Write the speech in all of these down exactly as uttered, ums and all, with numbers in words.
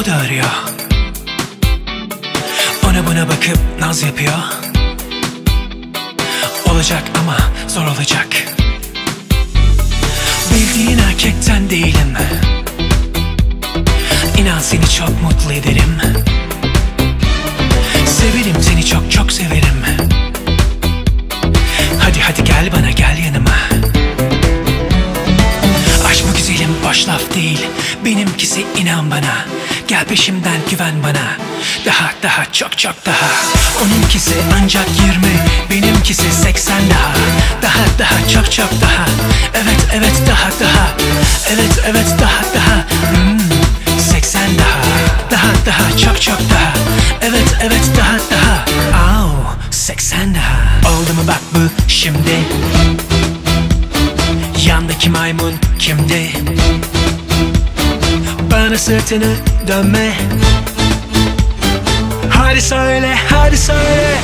o da arıyor. Ona buna bakıp naz yapıyor. Olacak ama zor olacak. Bildiğin erkekten değilim. İnan seni çok mutlu ederim. Severim seni, çok çok severim. Hadi hadi gel bana, gel yanıma. Aşk bu güzelim, boş laf değil. Benimkisi inan bana. Gel peşimden, güven bana. Daha daha çok çok daha. Onunkisi ancak yirmi, benimkisi seksen daha. Daha daha çok çok daha. Evet evet daha daha. Evet evet daha daha. Hmm, seksen daha. Daha daha çok çok daha. Evet evet daha daha. Au, seksen daha. Oldu mu bak bu şimdi? Yandaki maymun kimdi? Bana sırtını dönme. Hadi söyle, hadi söyle.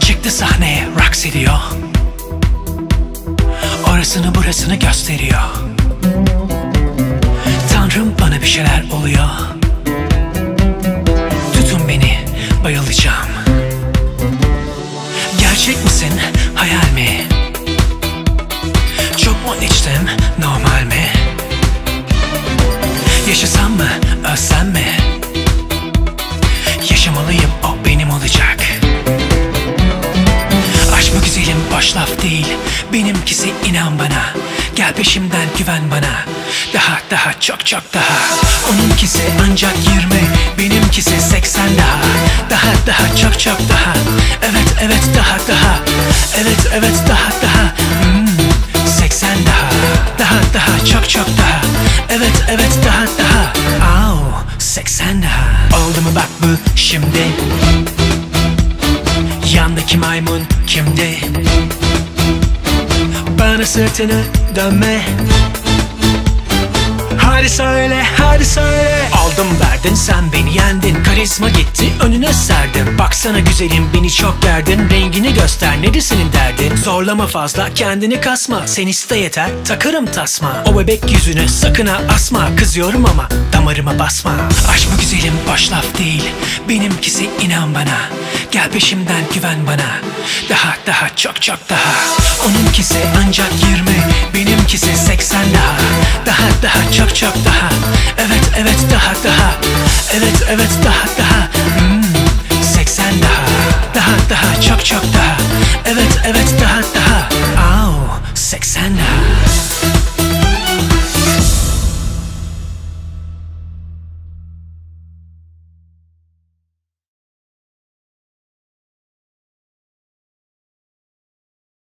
Çıktı sahneye, raks ediyor. Orasını burasını gösteriyor. Tanrım bana bir şeyler oluyor. Tutun beni, bayılacağım. Gerçek misin, hayal mi? Çok mu içtim, normal mi? Yaşasam mı, ölsem mi? Yaşamalıyım, o benim olacak. Aşk bu güzelim, boş laf değil. Benimkisi inan bana. Gel peşimden, güven bana. Daha daha çok çok daha. Onunkisi ancak yirmi, benimkisi seksen daha. Daha daha çok çok daha. Evet evet daha daha. Evet evet daha daha. Hmm, seksen daha. Daha daha çok çok daha. Evet evet daha daha. Au, seksen daha. Oldu mu bak bu şimdi? Yandaki maymun kimdi? Bana sırtını dönme. Hadi söyle, hadi söyle. Aldım verdin, sen beni yendin. Karizma gitti, önüne serdim. Baksana güzelim, beni çok gerdin. Rengini göster, nedir senin derdin? Zorlama fazla, kendini kasma. Sen iste yeter, takarım tasma. O bebek yüzünü sakın ha asma. Kızıyorum ama damarıma basma. Aşk bu güzelim, boş laf değil. Benimkisi inan bana. Gel peşimden, güven bana. Daha daha çok çok daha. Onunkisi ancak yirmi, benimkisi seksen daha. Daha daha çok çok daha. Evet evet daha daha. Evet evet daha daha. Hmm, seksen daha. Daha daha çok çok daha. Evet evet daha daha. Au, seksen daha.